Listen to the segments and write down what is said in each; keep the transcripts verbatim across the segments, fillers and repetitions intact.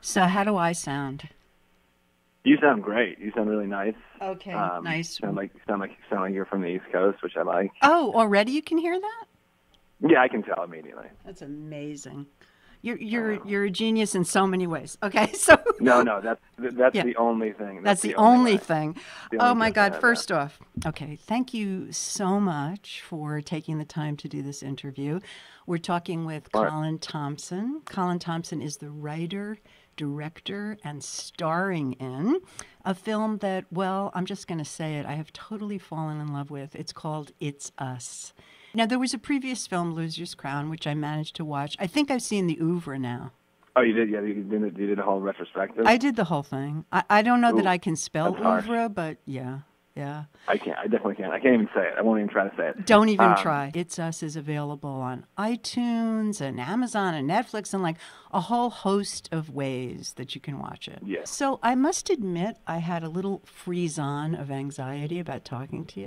So how do I sound? You sound great. You sound really nice. Okay, um, nice. Sound like sound like sound like you're from the East Coast, which I like. Oh, already you can hear that? Yeah, I can tell immediately. That's amazing. You're you're um, you're a genius in so many ways. Okay, so no, no, that's that's yeah. the only thing. That's, that's the, the only, only thing. The only oh my God! First off, okay, thank you so much for taking the time to do this interview. We're talking with All Colin right. Thompson. Colin Thompson is the writer, director, and starring in a film that, well, I'm just going to say it, I have totally fallen in love with. It's called It's Us. Now, there was a previous film, Loser's Crown, which I managed to watch. I think I've seen the Oeuvre now. Oh, you did? Yeah, you did, you did a whole retrospective? I did the whole thing. I, I don't know Ooh, that I can spell Oeuvre, but yeah, yeah. I can't. I definitely can't. I can't even say it. I won't even try to say it. Don't even um, try. It's Us is available on iTunes and Amazon and Netflix and like a whole host of ways that you can watch it. Yeah. So I must admit I had a little freeze-on of anxiety about talking to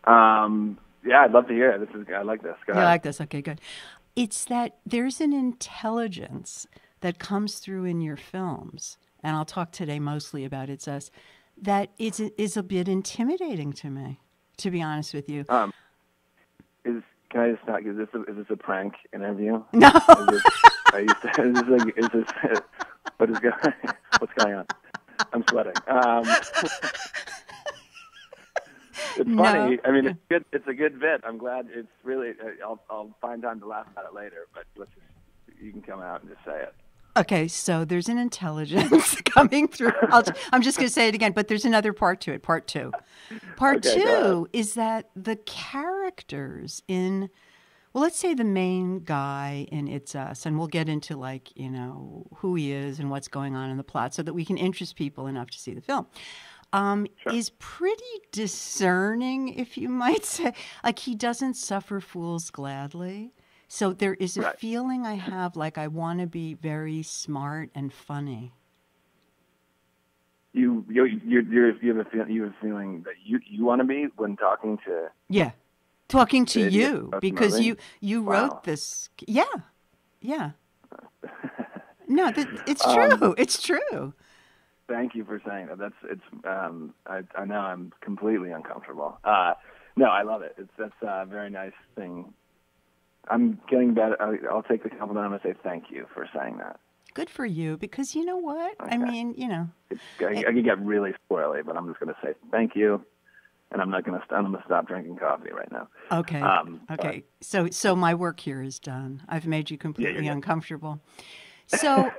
you. Um... Yeah, I'd love to hear it. This is, I like this. Go ahead. I like this. Okay, good. It's that there's an intelligence that comes through in your films, and I'll talk today mostly about It's Us, that it's, is a bit intimidating to me, to be honest with you. Um, is, can I just not, is this a, is this a prank interview? No. Is this, are you, is this like, is this, what is going, what's going on? I'm sweating. Um, It's funny. No. I mean, it's good. It's a good bit. I'm glad. It's really. I'll I'll find time to laugh about it later. But let's just, you can come out and just say it. Okay. So there's an intelligence coming through. I'll, I'm just going to say it again. But there's another part to it. Part two. Part okay, two is that the characters in, well, let's say the main guy in It's Us, and we'll get into like you know who he is and what's going on in the plot, so that we can interest people enough to see the film. Um, sure. Is pretty discerning, if you might say. Like, he doesn't suffer fools gladly. So there is a right. feeling I have like I want to be very smart and funny. You you you're, you're, you have a feel, you have a feeling that you you want to be when talking to yeah, talking to you because you you wow. wrote this yeah yeah. no, th it's true. Um, it's true. Thank you for saying that. That's it's. Um, I, I know I'm completely uncomfortable. Uh, no, I love it. It's that's a very nice thing. I'm getting better. I'll, I'll take the compliment. I'm gonna say thank you for saying that. Good for you, because you know what? Okay. I mean, you know, it's, I, I can get really squirrely, but I'm just gonna say thank you, and I'm not gonna. I'm gonna stop drinking coffee right now. Okay. Um, okay. But, so so my work here is done. I've made you completely yeah, uncomfortable. Good. So.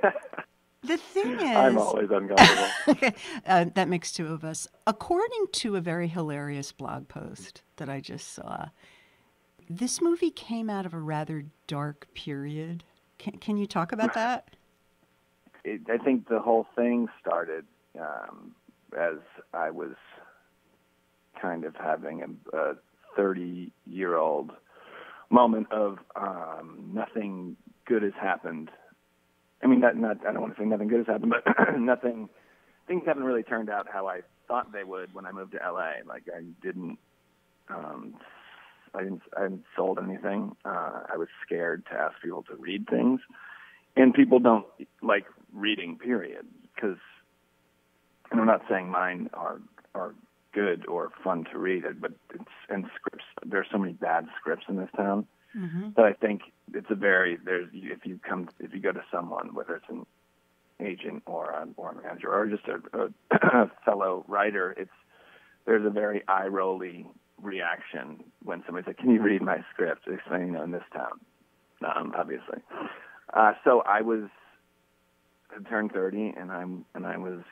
The thing is, I'm always uncomfortable. uh, that makes two of us. According to a very hilarious blog post that I just saw, this movie came out of a rather dark period. Can, can you talk about that? It, I think the whole thing started um, as I was kind of having a thirty-year-old moment of um, nothing good has happened. I mean, not, not, I don't want to say nothing good has happened, but nothing, things haven't really turned out how I thought they would when I moved to L A. Like, I didn't, um, I didn't, I hadn't sold anything. Uh, I was scared to ask people to read things. And people don't like reading, period. Because, and I'm not saying mine are, are good or fun to read, but it's, and scripts, there are so many bad scripts in this town. Mm-hmm. But I think it's a very there's if you come if you go to someone, whether it's an agent or a, or a manager or just a, a fellow writer, it's there's a very eye-rolly reaction when somebody says, "Can you read my script?" Explaining, you know, in this town, um, obviously. Uh, so I was I turned thirty, and I'm and I was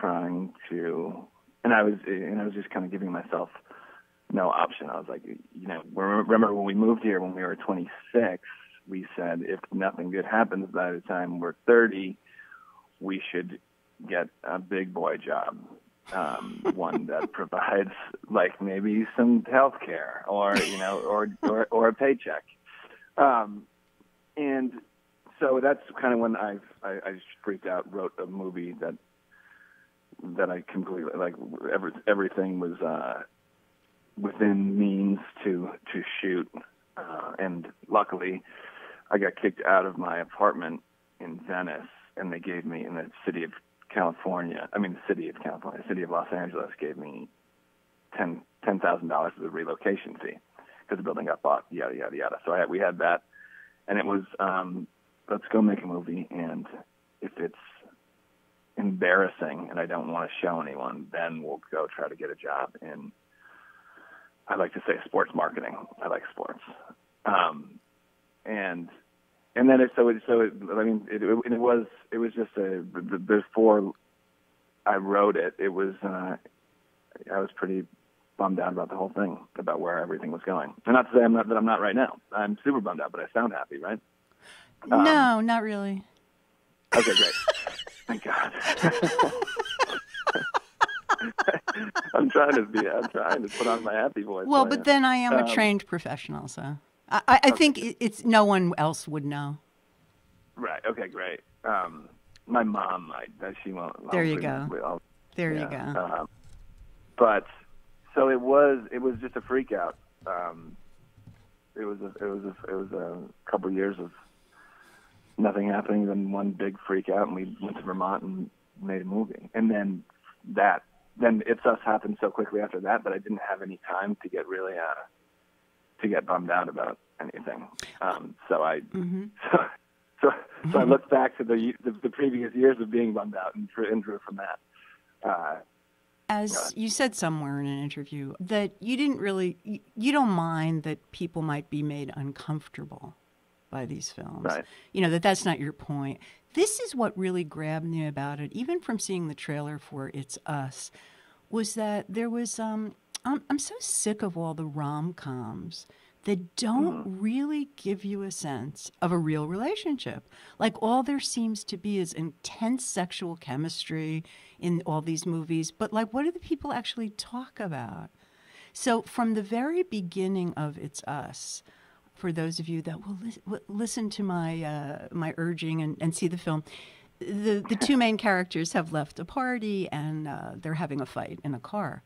trying to, and I was and I was just kind of giving myself. No option. I was like, you know, remember when we moved here when we were twenty-six, we said if nothing good happens by the time we're thirty, we should get a big boy job, um, one that provides like maybe some health care or, you know, or, or, or a paycheck. Um, and so that's kind of when I've, I, I just freaked out, wrote a movie that, that I completely, like every, everything was, uh, within means to to shoot, uh, and luckily I got kicked out of my apartment in Venice, and they gave me in the city of California, I mean the city of California, the city of Los Angeles gave me ten ten thousand dollars as a relocation fee because the building got bought, yada yada yada. So I had, we had that, and it was um, let's go make a movie, and if it's embarrassing and I don't want to show anyone, then we'll go try to get a job in, I like to say, sports marketing. I like sports. Um, and and then it, so it, so it, I mean it, it, it was it was just a before I wrote it it was uh, I was pretty bummed out about the whole thing, about where everything was going. And not to say I'm not that I'm not right now. I'm super bummed out, but I sound happy, right? Um, no, not really. Okay, great. Thank God. I'm trying to be. I'm trying to put on my happy voice. Well, but then I am um, a trained professional, so I, I, I think okay. it's no one else would know. Right. Okay. Great. Um, my mom, I, she won't. There I'll, you go. I'll, there yeah. you go. Um, but so it was. It was just a freak out. Um, it was. A, it was. A, it was a couple years of nothing happening, then one big freak out, and we went to Vermont and made a movie. And then that, then It's Us happened so quickly after that that I didn't have any time to get really, uh, to get bummed out about anything. Um, so I, mm-hmm. so, so, mm-hmm. so I looked back to the, the the previous years of being bummed out and drew, and drew from that. Uh, As you said somewhere in an interview, that you didn't really, you, you don't mind that people might be made uncomfortable by these films, right. you know, that that's not your point. This is what really grabbed me about it, even from seeing the trailer for It's Us, was that there was, um, I'm, I'm so sick of all the rom-coms that don't mm. really give you a sense of a real relationship. Like, all there seems to be is intense sexual chemistry in all these movies, but like, what do the people actually talk about? So from the very beginning of It's Us, for those of you that will li listen to my uh, my urging and, and see the film, the the two main characters have left a party and uh, they're having a fight in a car.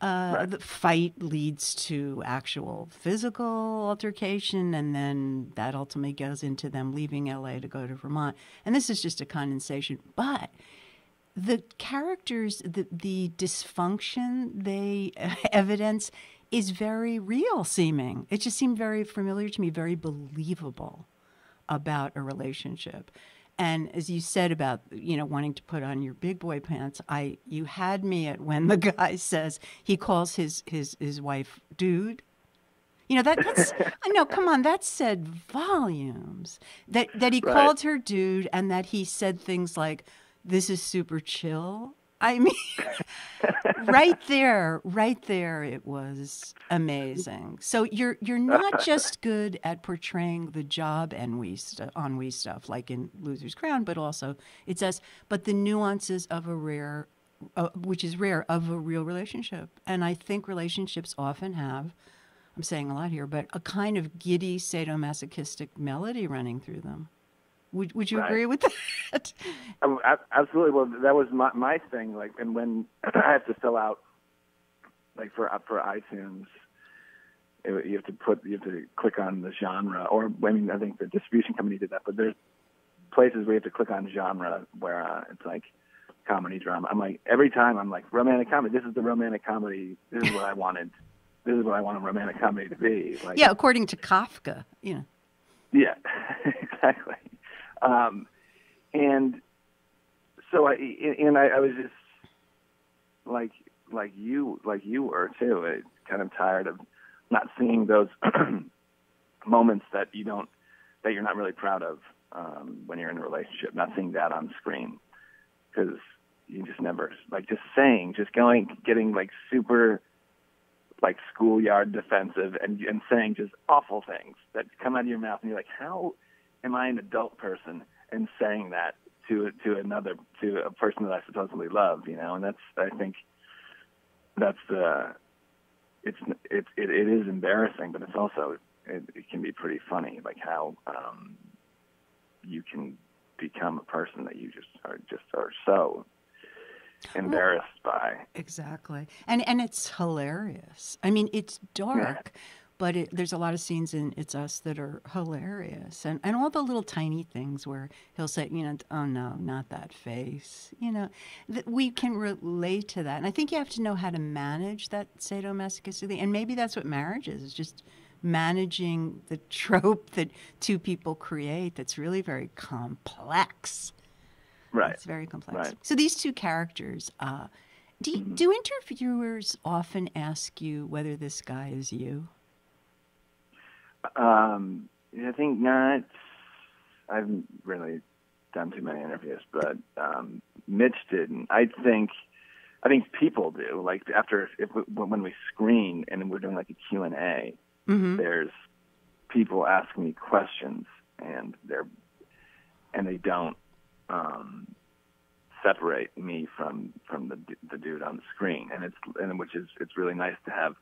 Uh, right. The fight leads to actual physical altercation, and then that ultimately goes into them leaving L A to go to Vermont. And this is just a condensation, but the characters, the the dysfunction they uh, evidence is very real seeming. It just seemed very familiar to me, very believable about a relationship. And as you said about, you know, wanting to put on your big boy pants, I you had me at when the guy says he calls his his his wife dude. You know, that, that's, I know, come on, that said volumes. That that he right. called her dude, and that he said things like, "This is super chill." I mean, right there, right there, it was amazing. So you're you're not just good at portraying the job ennui st ennui stuff, like in Loser's Crown, but also It's Us, but the nuances of a rare, uh, which is rare, of a real relationship. And I think relationships often have, I'm saying a lot here, but a kind of giddy sadomasochistic melody running through them. Would Would you right. agree with that? I, absolutely. Well, that was my my thing. Like, and when I have to fill out, like for for iTunes, it, you have to put you have to click on the genre. Or I mean, I think the distribution company did that. But there's places where you have to click on genre, where uh, it's like comedy, drama. I'm like, every time I'm like, romantic comedy. This is the romantic comedy. This is what I wanted. This is what I want a romantic comedy to be. Like, yeah, according to Kafka. You know. Yeah. Exactly. Um, and so I, and I, I was just like, like you, like you were too, I kind of tired of not seeing those moments that you don't, that you're not really proud of, um, when you're in a relationship, not seeing that on screen. Cause you just never, like just saying, just going, getting like super like schoolyard defensive and, and saying just awful things that come out of your mouth, and you're like, how am I an adult person and saying that to to another to a person that I supposedly love, you know? And that's, I think that's uh, it's it it, it is embarrassing, but it's also it, it can be pretty funny, like how um, you can become a person that you just are just are so embarrassed well, by. Exactly, and and it's hilarious. I mean, it's dark. Yeah. But it, there's a lot of scenes in It's Us that are hilarious. And, and all the little tiny things where he'll say, you know, oh, no, not that face. You know, that we can relate to that. And I think you have to know how to manage that sadomasochistically. And maybe that's what marriage is, is just managing the trope that two people create that's really very complex. Right. It's very complex. Right. So these two characters, uh, do, mm-hmm. do interviewers often ask you whether this guy is you? Um, I think not. I haven't really done too many interviews, but um, Mitch didn't. I think, I think people do. Like after if we, when we screen and we're doing like a Q and A, mm-hmm. there's people asking me questions, and they're and they don't um, separate me from from the the dude on the screen, and it's and which is it's really nice to have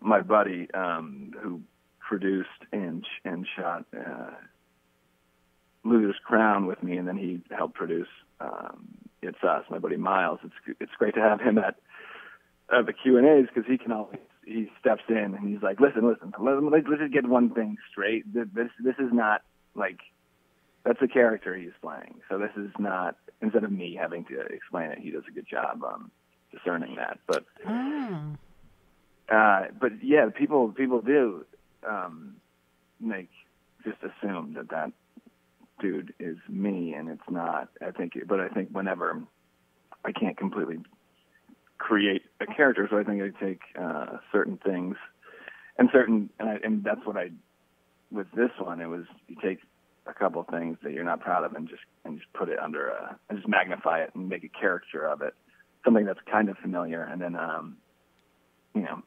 my buddy um, who. produced and and shot uh, Loser's Crown with me, and then he helped produce um, It's Us. My buddy Miles. It's it's great to have him at uh, the Q and A's because he can always he steps in and he's like, listen, listen, let's, let's just get one thing straight. This this is not like that's a character he's playing. So this is not instead of me having to explain it, he does a good job um, discerning that. But mm. uh, but yeah, people people do. Um, like just assume that that dude is me, and it's not. I think, but I think whenever I can't completely create a character, so I think I take uh, certain things and certain, and, I, and that's what I with this one. It was you take a couple of things that you're not proud of, and just and just put it under a, and just magnify it and make a character of it, something that's kind of familiar, and then um, you know.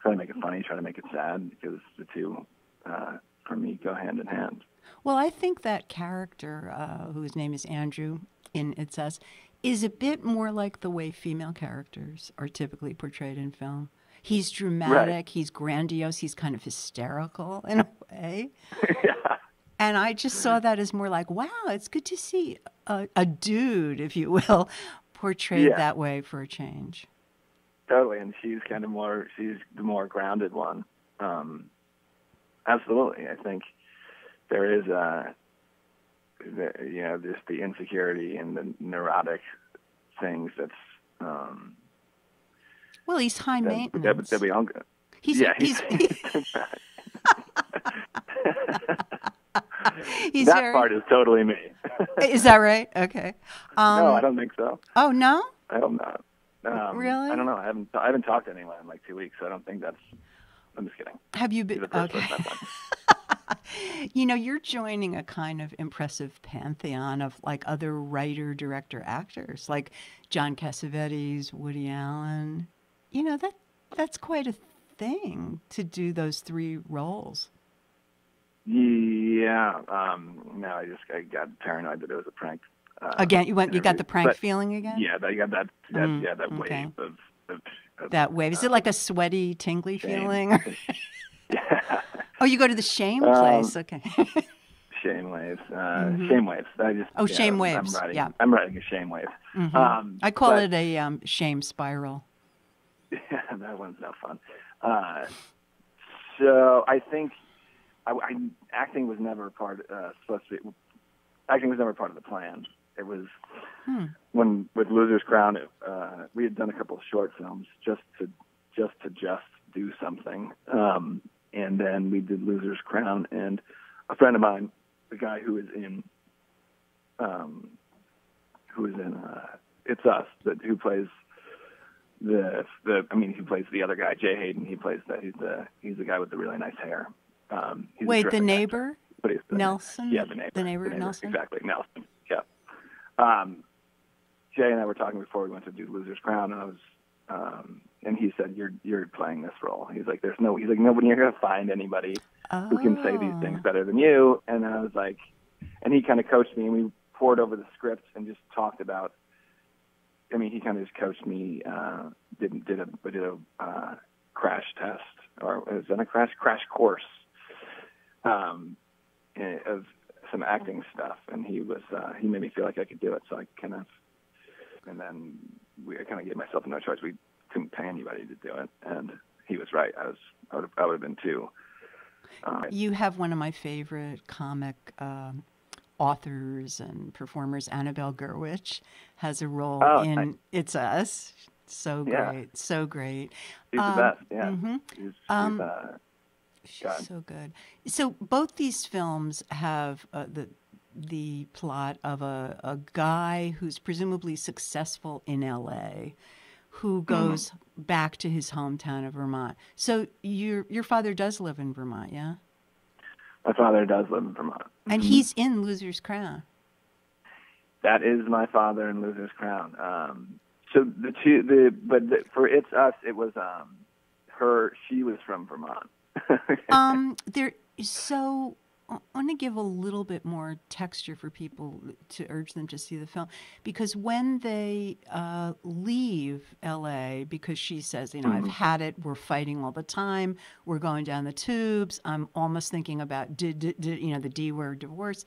Try to make it funny, try to make it sad, because the two, uh, for me, go hand in hand. Well, I think that character, uh, whose name is Andrew in It's Us, is a bit more like the way female characters are typically portrayed in film. He's dramatic, right. He's grandiose, he's kind of hysterical in a way. Yeah. And I just saw that as more like, wow, it's good to see a, a dude, if you will, portrayed yeah. that way for a change. Totally, and she's kind of more, she's the more grounded one. Um, absolutely, I think there is, a, the, you know, just the insecurity and the neurotic things that's... Um, well, he's high that, maintenance. That, that we all go. He's, yeah, he's... he's He's that very... part is totally me. Is that right? Okay. Um, no, I don't think so. Oh, no? I hope not. Um, really? I don't know. I haven't. I haven't talked to anyone in like two weeks, so I don't think that's. I'm just kidding. Have you been? Okay. You know, you're joining a kind of impressive pantheon of like other writer, director, actors, like John Cassavetes, Woody Allen. You know that that's quite a thing to do those three roles. Yeah. Um, no, I just I got paranoid that it was a prank. Uh, again, you went. You got the prank but, feeling again. Yeah, I got that. that mm, yeah, that okay. wave of, of, of that wave. Is uh, it like a sweaty, tingly shame. feeling? Yeah. Oh, you go to the shame um, place. Okay. Shame waves. Uh, mm-hmm. Shame waves. I just. Oh, yeah, shame I'm, waves. I'm riding, yeah. I'm riding a shame wave. Mm-hmm. um, I call but, it a um, shame spiral. Yeah, that one's no fun. Uh, so I think I, I, acting was never part. Uh, supposed to be. Acting was never part of the plan. It was hmm. when with Loser's Crown, it, uh, we had done a couple of short films just to just to just do something, um, and then we did Loser's Crown. And a friend of mine, the guy who is in, um, who is in uh, It's Us, that who plays the the I mean, he plays the other guy, Jay Hayden. He plays that he's the he's the guy with the really nice hair. Um, Wait, the neighbor, actor, but he's the, Nelson. Yeah, the neighbor, the neighbor, the neighbor Nelson. Exactly, Nelson. Yeah. Um, Jay and I were talking before we went to do Loser's Crown, and I was, um, and he said, "You're you're playing this role." He's like, "There's no," he's like, "Nobody, you're gonna find anybody oh. who can say these things better than you." And I was like, and he kind of coached me, and we poured over the script and just talked about. I mean, he kind of just coached me. Uh, didn't did a did a uh, crash test, or was it a crash crash course um, of. some acting stuff, and he was uh, he made me feel like I could do it, so I kind of and then we I kind of gave myself no choice. We couldn't pay anybody to do it, and he was right. I was I would have, I would have been too. Um, you have one of my favorite comic um, authors and performers, Annabelle Gurwitch, has a role oh, in I, It's Us. So yeah. great, so great. She's um, the best. Yeah, mm-hmm. she's, she's, um, uh, she's so good. So both these films have uh, the. the plot of a, a guy who's presumably successful in L A who goes mm-hmm. back to his hometown of Vermont. So your your father does live in Vermont, yeah? My father does live in Vermont. And mm-hmm. he's in Loser's Crown. That is my father in Loser's Crown. Um, so the two, the but the, for It's Us, it was um, her, she was from Vermont. um, there, so... I want to give a little bit more texture for people to urge them to see the film, because when they uh, leave L A, because she says, you know, mm-hmm. I've had it, we're fighting all the time, we're going down the tubes, I'm almost thinking about, did, did, did, you know, the D word, divorce.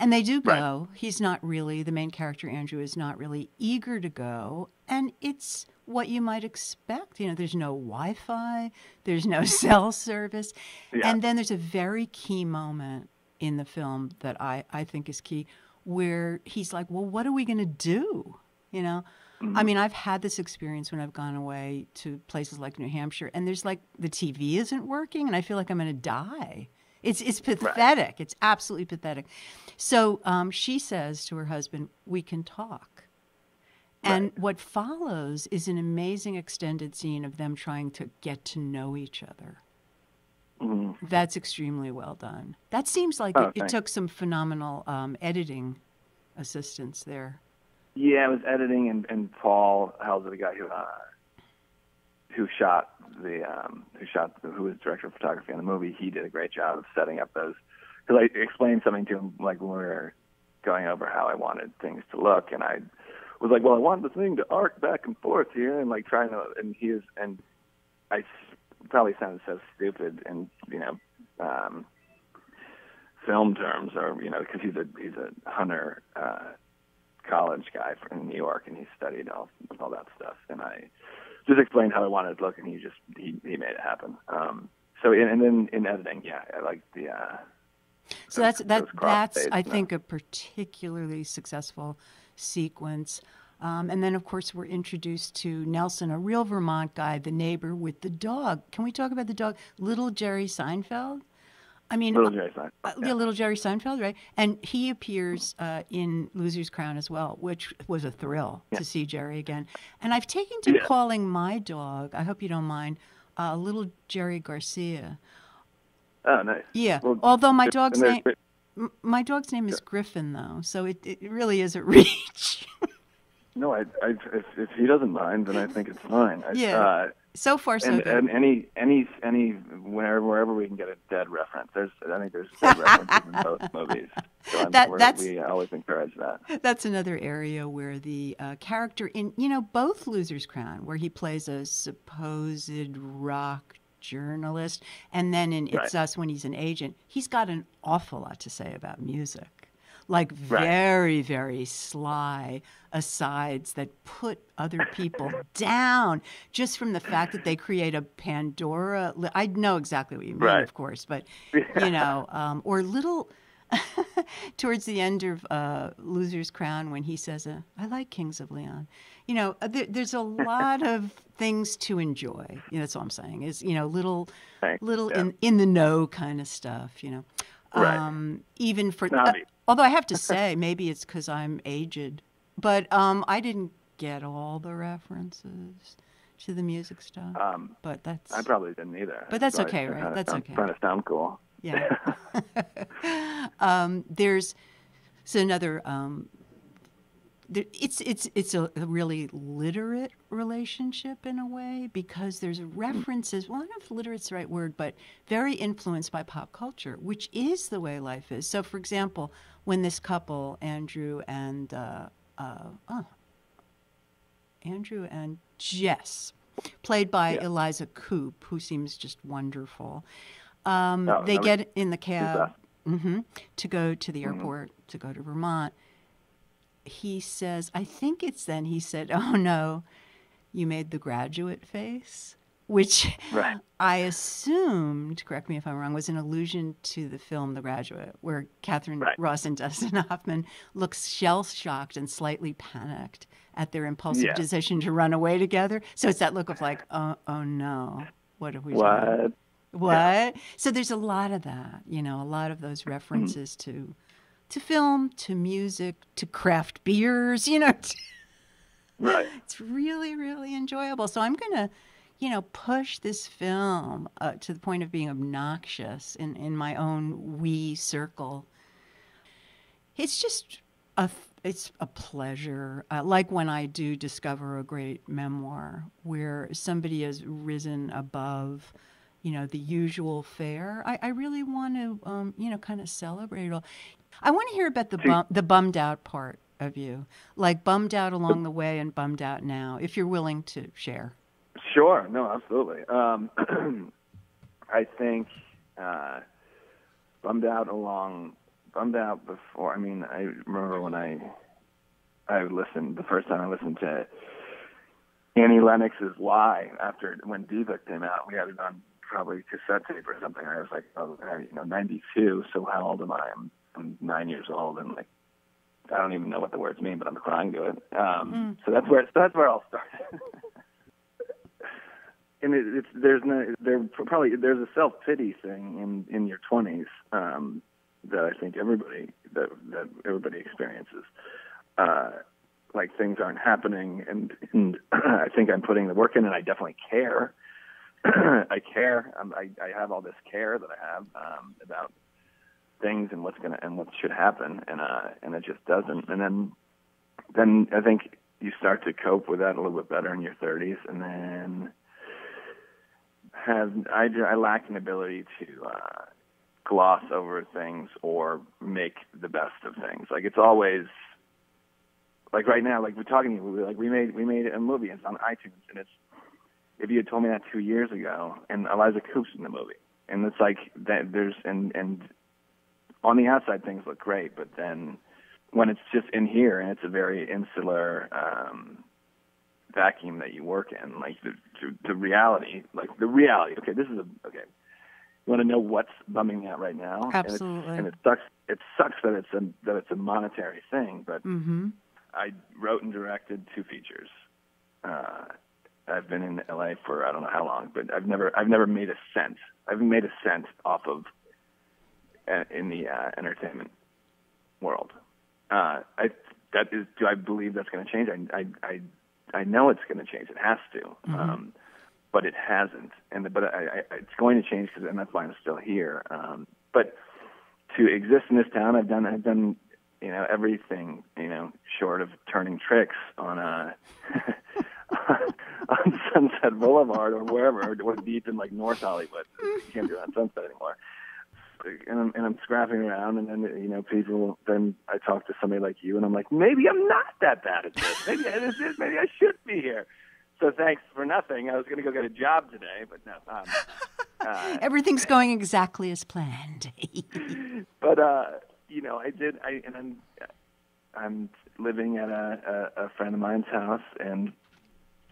And they do go. Right. He's not really, the main character, Andrew, is not really eager to go. And it's what you might expect. You know, there's no Wi-Fi, there's no cell service. Yeah. And then there's a very key moment in the film that I, I think is key, where he's like, well, what are we going to do? You know, mm-hmm. I mean, I've had this experience when I've gone away to places like New Hampshire, and there's like, the T V isn't working, and I feel like I'm going to die. It's it's pathetic. Right. It's absolutely pathetic. So um, she says to her husband, we can talk. Right. And what follows is an amazing extended scene of them trying to get to know each other. Mm-hmm. That's extremely well done. That seems like oh, it, it took some phenomenal um, editing assistance there. Yeah, it was editing, and, and Paul Helzberg, the guy who... Uh, who shot the um, who shot the, who was director of photography on the movie? He did a great job of setting up those. Because I explained something to him, like when we were going over how I wanted things to look, and I was like, "Well, I want the thing to arc back and forth here," and like trying to. And he is, and I probably sounded so stupid, and you know, um, film terms, or you know, because he's a he's a Hunter uh, College guy from New York, and he studied all all that stuff, and I. Just explained how I wanted it to look, and he just he, he made it happen. Um, so in, and then in editing, yeah, I like the. Uh, so those, that's that that's I think a particularly successful sequence, um, and then of course we're introduced to Nelson, a real Vermont guy, the neighbor with the dog. Can we talk about the dog, Little Jerry Seinfeld? I mean, Little Jerry Seinfeld. Uh, yeah. yeah, Little Jerry Seinfeld, right? And he appears uh, in Loser's Crown as well, which was a thrill yeah. to see Jerry again. And I've taken to yeah. calling my dog, I hope you don't mind, uh, Little Jerry Garcia. Oh, nice. Yeah, well, although my dog's name my dog's name is Griffin, though, so it, it really is a reach. no, I, I, if, if he doesn't mind, then I think it's fine. I, yeah. Uh, So far, so and, good. And any, any, any, wherever, wherever we can get a dead reference, there's, I think there's dead references in both movies. So that, that's, we always encourage that. That's another area where the uh, character in, you know, both Loser's Crown, where he plays a supposed rock journalist, and then in It's right. Us, when he's an agent, he's got an awful lot to say about music. Like very, right. very sly asides that put other people down just from the fact that they create a Pandora. Li I know exactly what you mean, right. of course, but, yeah. you know, um, or little towards the end of uh, Loser's Crown when he says, uh, I like Kings of Leon. You know, there, there's a lot of things to enjoy. You know, that's all I'm saying is, you know, little, Thanks. little yeah. in, in the know kind of stuff, you know. Right. Um, even for... Uh, although I have to say, maybe it's because I'm aged, but um, I didn't get all the references to the music stuff. Um, but that's... I probably didn't either. But that's so okay, I, right? That's sound, okay. Trying to sound cool. Yeah. um, there's... So another... Um, there, it's, it's, it's a really literate relationship in a way, because there's references, well, I don't know if literate's the right word, but very influenced by pop culture, which is the way life is. So, for example, when this couple, Andrew and uh, uh, oh, Andrew and Jess, played by yeah. Eliza Coupe, who seems just wonderful, um, oh, they get in the cab mm-hmm, to go to the airport, mm-hmm. to go to Vermont. He says, I think it's then he said, oh, no, you made The Graduate face. which right. I assumed, correct me if I'm wrong, was an allusion to the film The Graduate, where Catherine right. Ross and Dustin Hoffman look shell-shocked and slightly panicked at their impulsive yeah. decision to run away together. So it's that look of like, oh, oh no, what have we what? done? What? Yeah. So there's a lot of that, you know, a lot of those references mm-hmm. to to film, to music, to craft beers, you know. To... Right. It's really, really enjoyable. So I'm going to, you know, push this film uh, to the point of being obnoxious in, in my own wee circle. It's just a, it's a pleasure. Uh, like when I do discover a great memoir where somebody has risen above, you know, the usual fare. I, I really want to, um, you know, kind of celebrate it all. I want to hear about the bum, the bummed out part of you, like bummed out along the way and bummed out now, if you're willing to share. Sure. No, absolutely. Um, I think uh, bummed out along, bummed out before. I mean, I remember when I I listened, the first time I listened to Annie Lennox's Lie after when Diva came out, we had it on probably cassette tape or something. I was like, oh, you know, ninety-two. So how old am I? I'm, I'm nine years old, and like, I don't even know what the words mean, but I'm crying to it. Um, mm. So that's where so that's where it all started. And it, it's there's no there probably there's a self pity thing in, in your twenties um, that I think everybody that that everybody experiences. Uh, like things aren't happening, and, and I think I'm putting the work in, and I definitely care. I care. I'm, I I have all this care that I have um, about things and what's gonna and what should happen, and uh and it just doesn't. And then then I think you start to cope with that a little bit better in your thirties, and then. Have, I, I lack an ability to uh, gloss over things or make the best of things. Like it's always like right now, like we're talking to you, like we made we made a movie. It's on iTunes, and it's if you had told me that two years ago, and Eliza Coupe's in the movie, and it's like that there's and and on the outside things look great, but then when it's just in here and it's a very insular. Um, vacuum that you work in, like the, the reality, like the reality. Okay, this is a, okay. You want to know what's bumming me out right now? Absolutely. And, and it sucks. It sucks that it's a, that it's a monetary thing, but mm-hmm. I wrote and directed two features. Uh, I've been in L A for, I don't know how long, but I've never, I've never made a cent. I've made a cent off of uh, in the uh, entertainment world. Uh, I, that is, do I believe that's going to change? I, I, I, I know it's going to change. It has to, mm-hmm. um, but it hasn't. And the, but I, I, it's going to change because that's why I'm still here. Um, but to exist in this town, I've done. I've done, you know, everything. You know, short of turning tricks on a on Sunset Boulevard or wherever, or, or deep in like North Hollywood. You can't do that on Sunset anymore. And I'm, and I'm scrapping around, and then, you know, people, then I talk to somebody like you, and I'm like, maybe I'm not that bad at this. Maybe this is, maybe I should be here. So thanks for nothing. I was going to go get a job today, but no. Um, uh, Everything's going exactly as planned. But, uh, you know, I did, I, and I'm, I'm living at a, a, a friend of mine's house, and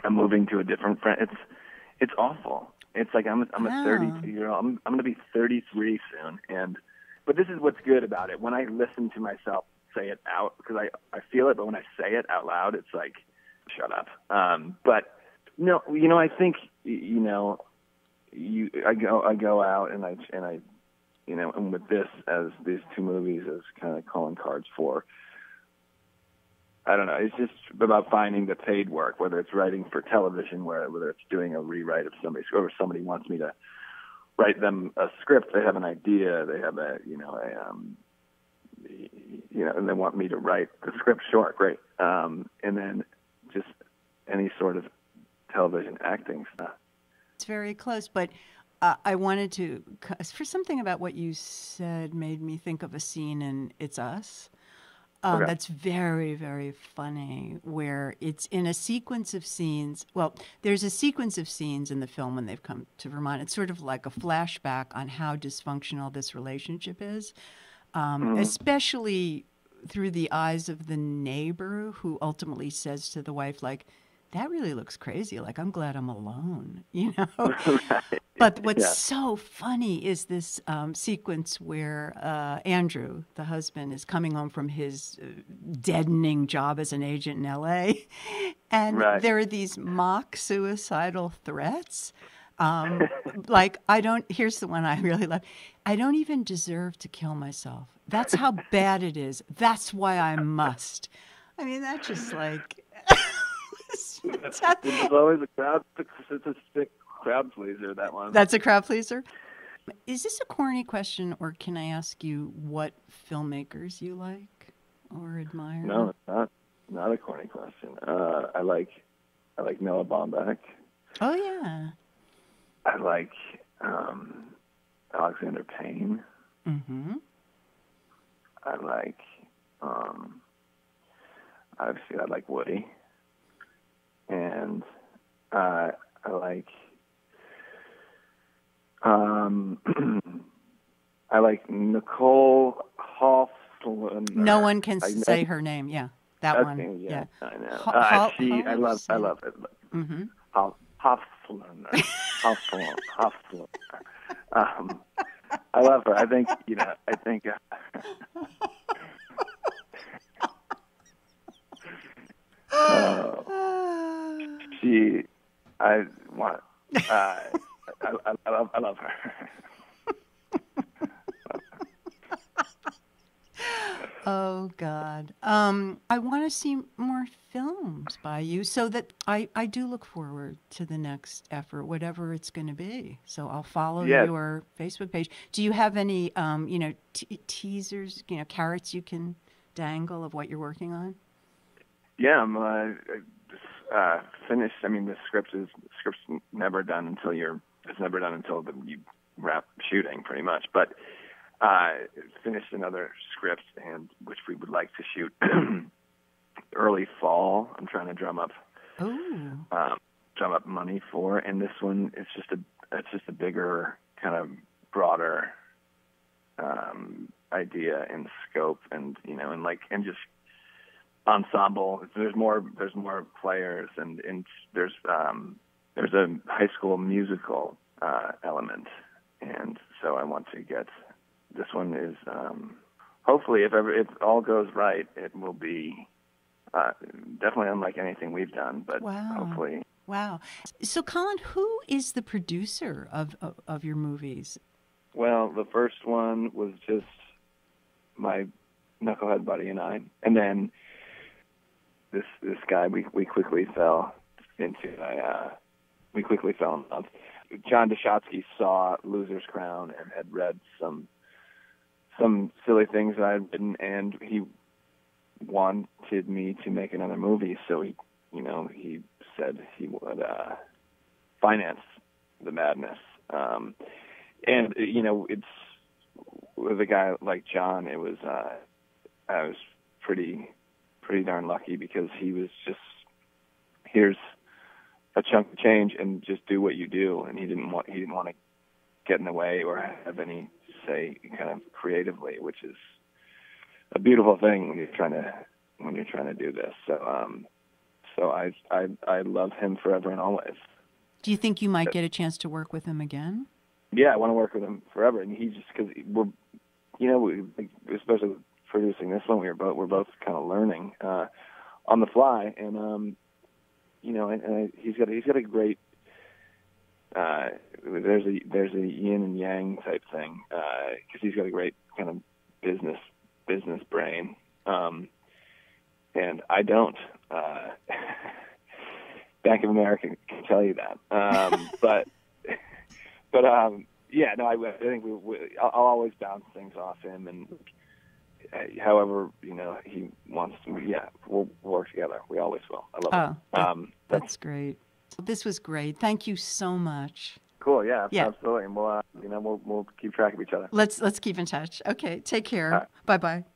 I'm moving to a different friend. It's, it's awful. It's like I'm I'm a thirty-two-year-old. I'm I'm going to be thirty-three soon, and but this is what's good about it. When I listen to myself say it out, because I, I feel it, but when I say it out loud, it's like, shut up. Um, but no, you know, I think you know, you I go I go out and I and I, you know, and with this as these two movies as kind of calling cards for. I don't know. It's just about finding the paid work, whether it's writing for television, whether it's doing a rewrite of somebody's script, or somebody wants me to write them a script. They have an idea. They have a, you know, a, um, you know, and they want me to write the script. Sure, great. Um, and then just any sort of television acting stuff. It's very close, but uh, I wanted to, for something about what you said made me think of a scene in It's Us. Um, okay. That's very, very funny, where it's in a sequence of scenes. Well, there's a sequence of scenes in the film when they've come to Vermont. It's sort of like a flashback on how dysfunctional this relationship is, um, mm-hmm. especially through the eyes of the neighbor who ultimately says to the wife, like, that really looks crazy. Like, I'm glad I'm alone, you know? Right. But what's yeah. so funny is this um, sequence where uh, Andrew, the husband, is coming home from his deadening job as an agent in L A And right. there are these mock suicidal threats. Um, like, I don't, here's the one I really love. I don't even deserve to kill myself. That's how bad it is. That's why I must. I mean, that's just like... It's always a crowd, it's a sick crowd pleaser, that one. That's a crowd pleaser? Is this a corny question, or can I ask you what filmmakers you like or admire? No, it's not not a corny question. Uh, I like I like Noah Baumbach. Oh, yeah. I like um, Alexander Payne. Mm-hmm. I like, um, obviously, I like Woody. And uh, I like um, I like Nicole Holofcener. No one can I, say I, her name. Yeah, that one. Name, yeah, yeah, I know. Ho uh, Ho she, Ho I love. I love it. Mm-hmm. Holofcener. Holofcener. Holofcener. Um, I love her. I think you know. I think. Uh, Uh, she, I want. Uh, I, I, I love. I love her. Oh God! Um, I want to see more films by you, so that I, I do look forward to the next effort, whatever it's going to be. So I'll follow yes. your Facebook page. Do you have any, um, you know, t teasers, you know, carrots you can dangle of what you're working on? Yeah, I'm uh, uh, finished. I mean, the script is the script's never done until you're. It's never done until the, you wrap shooting, pretty much. But uh, finished another script, and which we would like to shoot early fall. I'm trying to drum up, um, drum up money for. And this one, it's just a, it's just a bigger, kind of broader um, idea and scope, and you know, and like, and just. Ensemble. There's more. There's more players, and, and there's um, there's a high school musical uh, element, and so I want to get this one is um, hopefully if ever if all goes right, it will be uh, definitely unlike anything we've done. But wow. hopefully, wow. So, Colin, who is the producer of, of of your movies? Well, the first one was just my knucklehead buddy and I, and then. This this guy we we quickly fell into I uh, we quickly fell in love. John Deschatsky saw Loser's Crown and had read some some silly things that I had written, and he wanted me to make another movie. So he you know he said he would uh, finance the madness. Um, and you know it's with a guy like John. It was uh, I was pretty. pretty darn lucky because he was just, here's a chunk of change and just do what you do. And he didn't want, he didn't want to get in the way or have any say kind of creatively, which is a beautiful thing when you're trying to, when you're trying to do this. So, um, so I, I, I love him forever and always. Do you think you might get a chance to work with him again? Yeah, I want to work with him forever. And he just, cause we're, you know, we, especially with producing this one, we were both we're both kind of learning uh, on the fly, and um, you know, and, and I, he's got he's got a great uh, there's a there's a yin and yang type thing because uh, he's got a great kind of business business brain, um, and I don't. Uh, Bank of America can tell you that, um, but but um, yeah, no, I, I think we, we, I'll, I'll always bounce things off him and. However, you know, he wants to, yeah, we'll work together. We always will. I love oh, it. Um, that's, that's great. This was great. Thank you so much. Cool. Yeah, yeah. Absolutely. And we'll, uh, you know, we'll, we'll keep track of each other. Let's, let's keep in touch. Okay. Take care. Right. Bye-bye.